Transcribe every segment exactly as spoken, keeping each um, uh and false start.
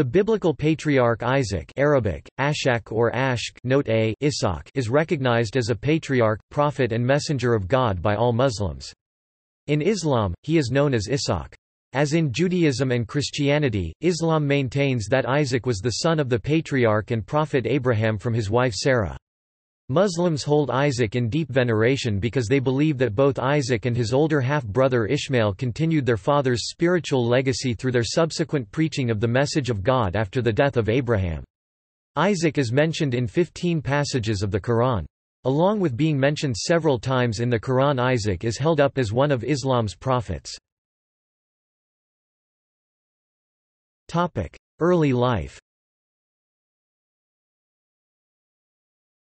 The biblical patriarch Isaac (Arabic: Ashaq or Ashq, note A, Ishaq) is recognized as a patriarch, prophet and messenger of God by all Muslims. In Islam, he is known as Ishaq. As in Judaism and Christianity, Islam maintains that Isaac was the son of the patriarch and prophet Abraham from his wife Sarah. Muslims hold Isaac in deep veneration because they believe that both Isaac and his older half-brother Ishmael continued their father's spiritual legacy through their subsequent preaching of the message of God after the death of Abraham. Isaac is mentioned in fifteen passages of the Qur'an. Along with being mentioned several times in the Qur'an, Isaac is held up as one of Islam's prophets. Early life.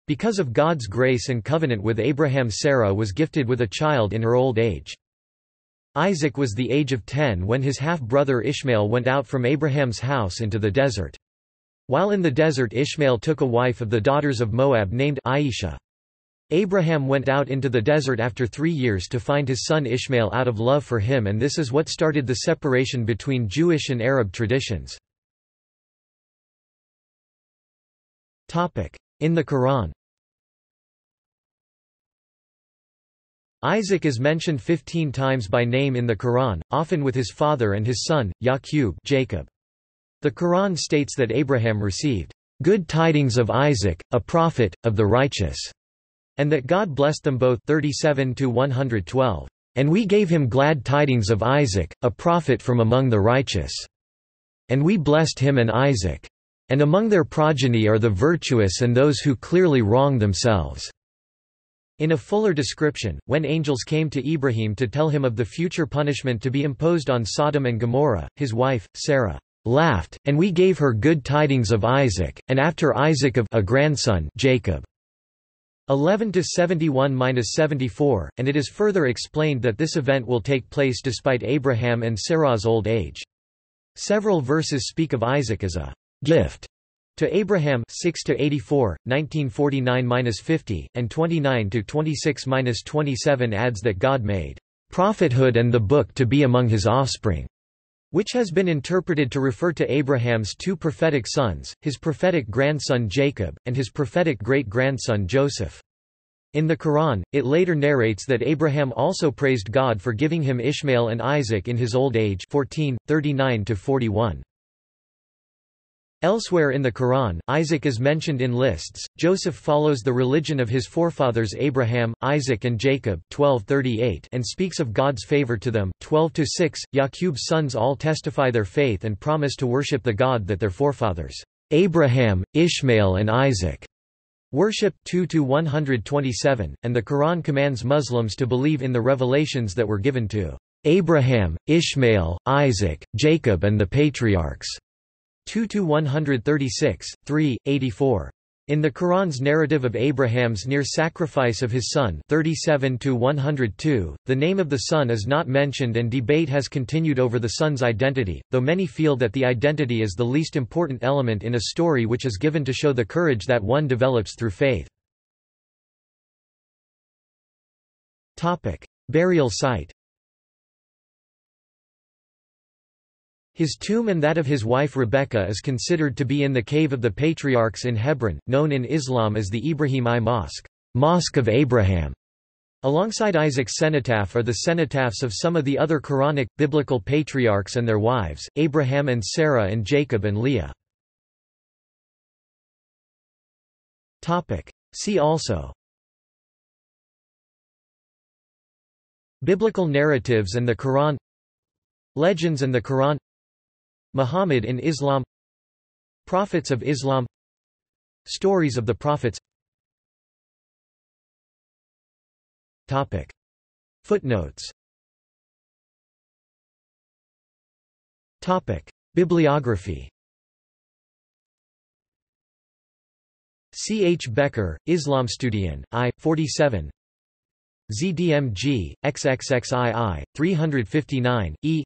Because of God's grace and covenant with Abraham, Sarah was gifted with a child in her old age. Isaac was the age of ten when his half-brother Ishmael went out from Abraham's house into the desert. While in the desert, Ishmael took a wife of the daughters of Moab named Aisha. Abraham went out into the desert after three years to find his son Ishmael out of love for him, and this is what started the separation between Jewish and Arab traditions. In the Qur'an, Isaac is mentioned fifteen times by name in the Qur'an, often with his father and his son, Yaqub Jacob. The Qur'an states that Abraham received "good tidings of Isaac, a prophet, of the righteous," and that God blessed them both thirty-seven to one hundred twelve, "and we gave him glad tidings of Isaac, a prophet from among the righteous. And we blessed him and Isaac. And among their progeny are the virtuous and those who clearly wrong themselves." In a fuller description, when angels came to Ibrahim to tell him of the future punishment to be imposed on Sodom and Gomorrah, his wife, Sarah, laughed, "and we gave her good tidings of Isaac, and after Isaac of a grandson Jacob." eleven to seventy-one to seventy-four, and it is further explained that this event will take place despite Abraham and Sarah's old age. Several verses speak of Isaac as a gift to Abraham, six to eighty-four, nineteen forty-nine to fifty, and twenty-nine to twenty-six to twenty-seven adds that God made prophethood and the book to be among his offspring, which has been interpreted to refer to Abraham's two prophetic sons, his prophetic grandson Jacob, and his prophetic great-grandson Joseph. In the Qur'an, it later narrates that Abraham also praised God for giving him Ishmael and Isaac in his old age, fourteen, thirty-nine to forty-one. Elsewhere in the Qur'an, Isaac is mentioned in lists. Joseph follows the religion of his forefathers Abraham, Isaac and Jacob twelve thirty-eight and speaks of God's favor to them, twelve to six, Yaqub's sons all testify their faith and promise to worship the God that their forefathers, Abraham, Ishmael and Isaac, worship, two to one hundred twenty-seven, and the Qur'an commands Muslims to believe in the revelations that were given to Abraham, Ishmael, Isaac, Jacob and the patriarchs, two to one hundred thirty-six, three, eighty-four. In the Qur'an's narrative of Abraham's near sacrifice of his son thirty-seven to one hundred two, the name of the son is not mentioned and debate has continued over the son's identity, though many feel that the identity is the least important element in a story which is given to show the courage that one develops through faith. Topic: Burial site. His tomb and that of his wife Rebekah is considered to be in the Cave of the Patriarchs in Hebron, known in Islam as the Ibrahimi Mosque, Mosque of Abraham. Alongside Isaac's cenotaph are the cenotaphs of some of the other Quranic, biblical patriarchs and their wives, Abraham and Sarah and Jacob and Leah. See also: Biblical narratives and the Qur'an, Legends and the Qur'an, Muhammad in Islam, Prophets of Islam, Stories of the Prophets. Topic. Footnotes. Topic. Bibliography. C. H. Becker, Islamstudien, I. forty-seven. Z D M G, triple X I I, three fifty-nine, E.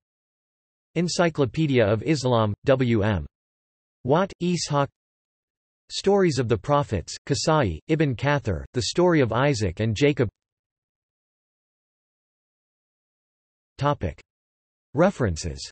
Encyclopedia of Islam, W. M. Watt, Ishaq. Stories of the Prophets, Qasai, Ibn Kathir, The Story of Isaac and Jacob. References.